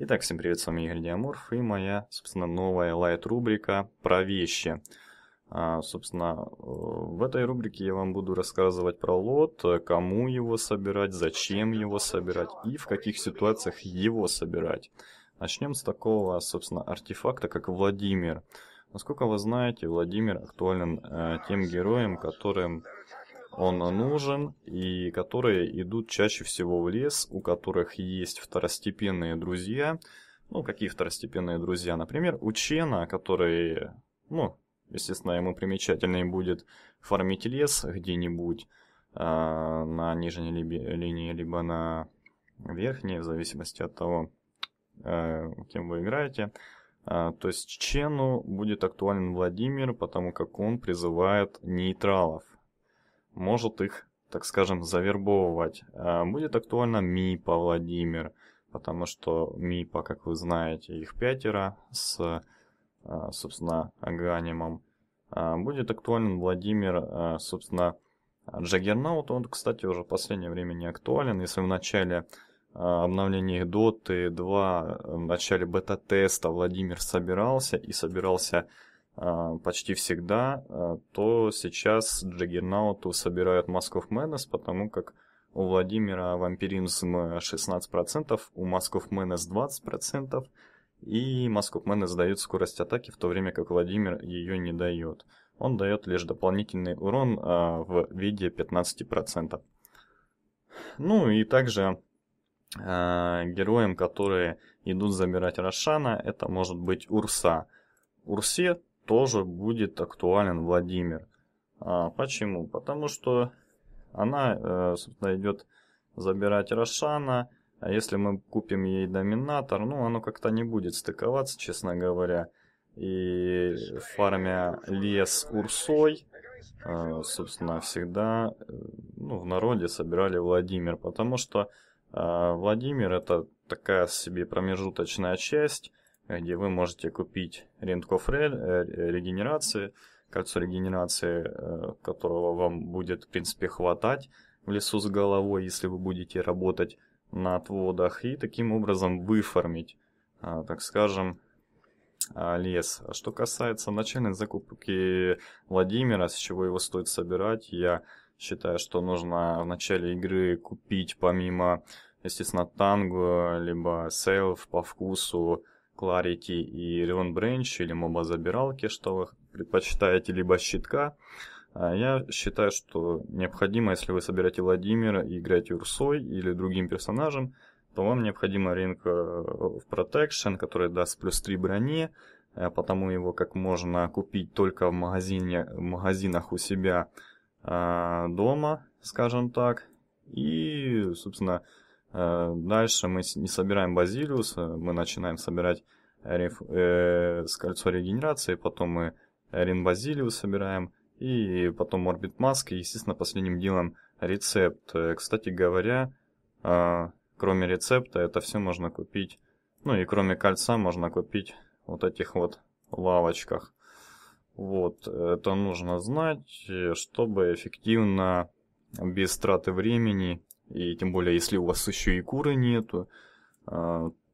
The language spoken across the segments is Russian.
Итак, всем привет, с вами Игорь Диаморф и моя, собственно, новая лайт-рубрика про вещи. Собственно, в этой рубрике я вам буду рассказывать про лот, кому его собирать, зачем его собирать и в каких ситуациях его собирать. Начнем с такого, собственно, артефакта, как Владимир. Насколько вы знаете, Владимир актуален тем героям, которым он нужен, и которые идут чаще всего в лес, у которых есть второстепенные друзья. Ну, какие второстепенные друзья? Например, у Чена, который, ну, естественно, ему примечательнее будет фармить лес где-нибудь на нижней линии, либо на верхней, в зависимости от того, кем вы играете. То есть Чену будет актуален Владимир, потому как он призывает нейтралов. Может их, так скажем, завербовывать. Будет актуально Мипа Владимир, потому что Мипа, как вы знаете, их 5 с, собственно, аганимом. Будет актуален Владимир, собственно, Джаггернаут. Он, кстати, уже в последнее время не актуален. Если в начале обновления Доты 2, в начале бета-теста Владимир собирался и собирался почти всегда, то сейчас Джаггернауту собирают Mask of Madness, потому как у Владимира вампиризм 16%, у Mask of Madness 20%, и Mask of Madness дает скорость атаки, в то время как Владимир ее не дает. Он дает лишь дополнительный урон в виде 15%. Ну и также героям, которые идут забирать Рошана, это может быть Урса. Урсе тоже будет актуален Владимир. Почему? Потому что она, собственно, идет забирать Рошана. А если мы купим ей Доминатор, ну, оно как-то не будет стыковаться, честно говоря. И фармя лес Урсой, собственно, всегда, ну, в народе собирали Владимир. Потому что Владимир — это такая себе промежуточная часть, где вы можете купить ринков регенерации, кольцо регенерации, которого вам будет, в принципе, хватать в лесу с головой, если вы будете работать на отводах, и таким образом выфармить, так скажем, лес. Что касается начальной закупки Владимира, с чего его стоит собирать, я считаю, что нужно в начале игры купить, помимо, естественно, Танго, либо Сейлф по вкусу, Clarity и Rion Branch, или MOBA забиралки, что вы предпочитаете, либо щитка. Я считаю, что необходимо, если вы собираете Владимира и играете Урсой или другим персонажем, то вам необходимо Ring of Protection, который даст плюс 3 броне, потому его как можно купить только в магазинах у себя дома, скажем так. И, собственно, дальше мы не собираем Базилиуса, мы начинаем собирать с кольцо регенерации, потом мы Ринг Базилиус собираем, и потом Morbid Mask, и, естественно, последним делом рецепт. Кстати говоря, кроме рецепта это все можно купить, ну и кроме кольца можно купить вот этих вот лавочках. Вот, это нужно знать, чтобы эффективно, без траты времени, и тем более, если у вас еще и куры нету,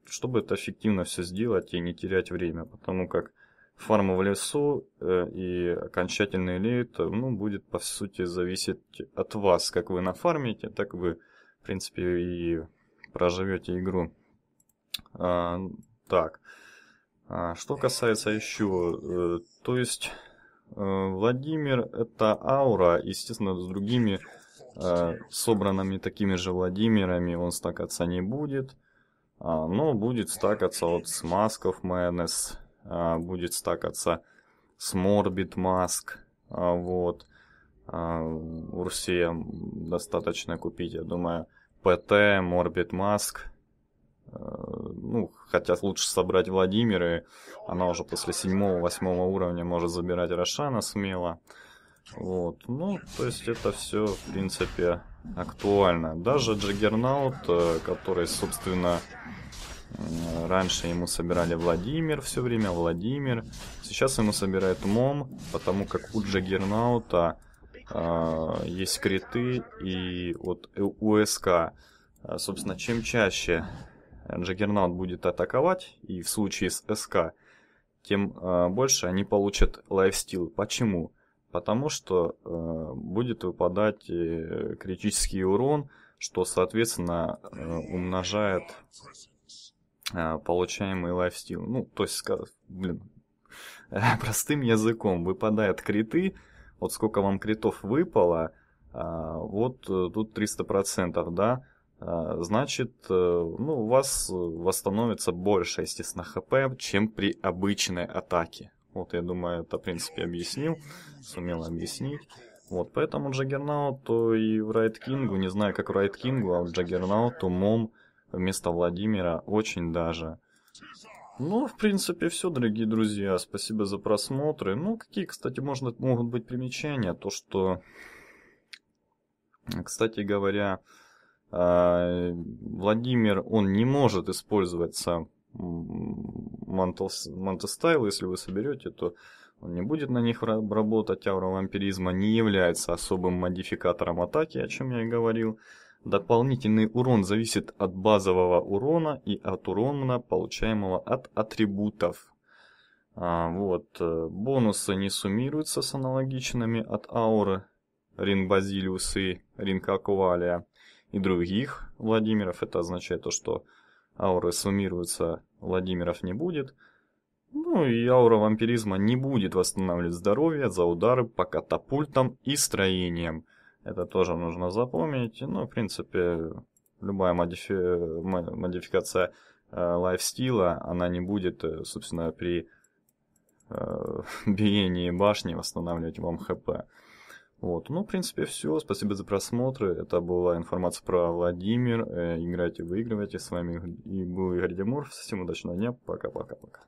чтобы это эффективно все сделать и не терять время, потому как фарм в лесу и окончательный лейт, ну, будет, по сути, зависеть от вас. Как вы нафармите, так вы, в принципе, и проживете игру. Так, что касается еще, то есть Владимир — это аура, естественно, с другими собранными такими же Владимирами он стакаться не будет, но будет стакаться вот с Mask of Mayonnaise, будет стакаться с Morbid Mask, вот, Урсе достаточно купить, я думаю, ПТ, Morbid Mask, ну, хотя лучше собрать Владимира, и она уже после 7-8 уровня может забирать Рошана смело. Вот, ну, то есть это все, в принципе, актуально. Даже Джаггернаут, который, собственно, раньше ему собирали Владимир все время, Владимир. Сейчас ему собирают Мом, потому как у Джаггернаута есть криты и от УСК. Собственно, чем чаще Джаггернаут будет атаковать, и в случае с СК, тем больше они получат лайфстил. Почему? Потому что будет выпадать критический урон, что, соответственно, умножает получаемый лайфстил. Ну, то есть, простым языком, выпадают криты. Вот сколько вам критов выпало, вот тут 300%, да? Значит, ну, у вас восстановится больше, естественно, ХП, чем при обычной атаке. Вот, я думаю, это, в принципе, объяснил, сумел объяснить. Вот, поэтому Джаггернауту и Райт Кингу, не знаю, как Райт Кингу, а Джаггернауту Мом вместо Владимира очень даже. Ну, в принципе, все, дорогие друзья, спасибо за просмотры. Ну, какие, кстати, могут быть примечания? То, что, кстати говоря, Владимир, он не может использоваться Монтестайл, если вы соберете, то он не будет на них работать. Аура вампиризма не является особым модификатором атаки, о чем я и говорил. Дополнительный урон зависит от базового урона и от урона, получаемого от атрибутов. Вот. Бонусы не суммируются с аналогичными от ауры Ринг Базилиуса и Ринг Аквалия и других Владимиров. Это означает то, что ауры суммируются, Владимиров не будет. Ну и аура вампиризма не будет восстанавливать здоровье за удары по катапультам и строениям. Это тоже нужно запомнить. Ну, в принципе, любая модификация лайфстила, она не будет, собственно, при биении башни восстанавливать вам ХП. Вот. Ну, в принципе, все. Спасибо за просмотры. Это была информация про Владимир. Играйте, выигрывайте. С вами был Игорь Диаморф. Всем удачного дня. Пока-пока-пока.